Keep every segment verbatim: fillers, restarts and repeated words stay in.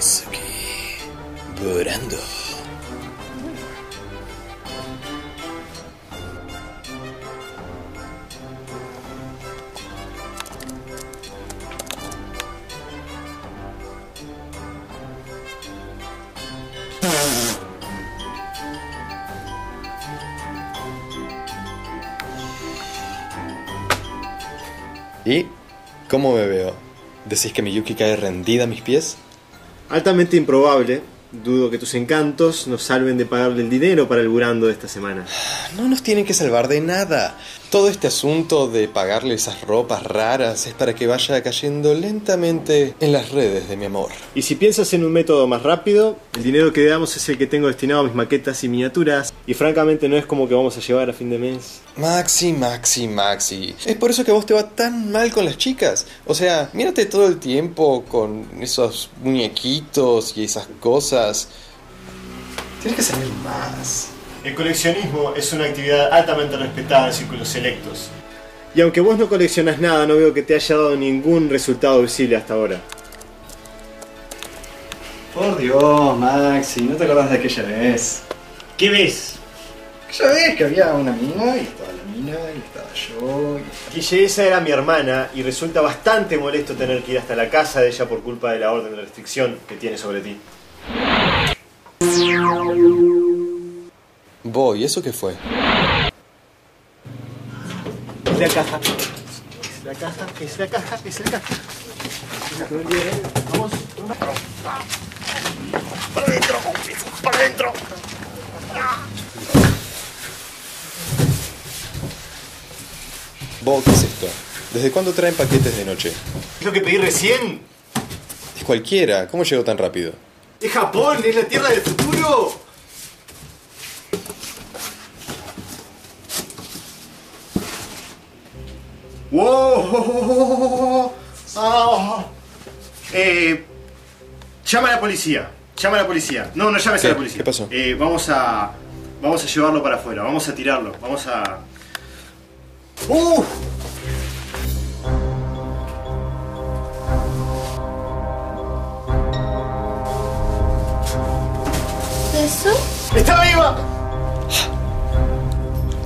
Mizuki, Burando. ¿Y cómo me veo? ¿Decís que mi Yuki cae rendida a mis pies? Altamente improbable. Dudo que tus encantos nos salven de pagarle el dinero para el burando de esta semana. No nos tienen que salvar de nada. Todo este asunto de pagarle esas ropas raras es para que vaya cayendo lentamente en las redes de mi amor. Y si piensas en un método más rápido, el dinero que damos es el que tengo destinado a mis maquetas y miniaturas. Y francamente no es como que vamos a llevar a fin de mes. Maxi, Maxi, Maxi. Es por eso que a vos te va tan mal con las chicas. O sea, mírate todo el tiempo con esos muñequitos y esas cosas. Tienes que salir más. El coleccionismo es una actividad altamente respetada en círculos selectos. Y aunque vos no coleccionás nada, no veo que te haya dado ningún resultado visible hasta ahora. Por Dios, Maxi, ¿no te acordás de aquella vez? ¿Qué ves? Aquella vez que había una mina, y estaba la mina, y estaba yo, y estaba... Guille, esa era mi hermana, y resulta bastante molesto tener que ir hasta la casa de ella por culpa de la orden de restricción que tiene sobre ti. Voy, ¿eso qué fue? Es la caja. Es la caja, es la caja, es la caja. Vamos. Para adentro, para adentro. Bo, ¿qué es esto? ¿Desde cuándo traen paquetes de noche? Es lo que pedí recién. Es cualquiera, ¿cómo llegó tan rápido? Es Japón, es la tierra del futuro. ¡Wow! ¡Ah! Eh, llama a la policía. Llama a la policía. No, no llames a la policía. ¿Qué pasó? Eh, vamos a... Vamos a llevarlo para afuera. Vamos a tirarlo. Vamos a... ¡Uh! ¿Eso? ¡Está viva!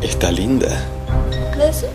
Está linda. ¿Eso?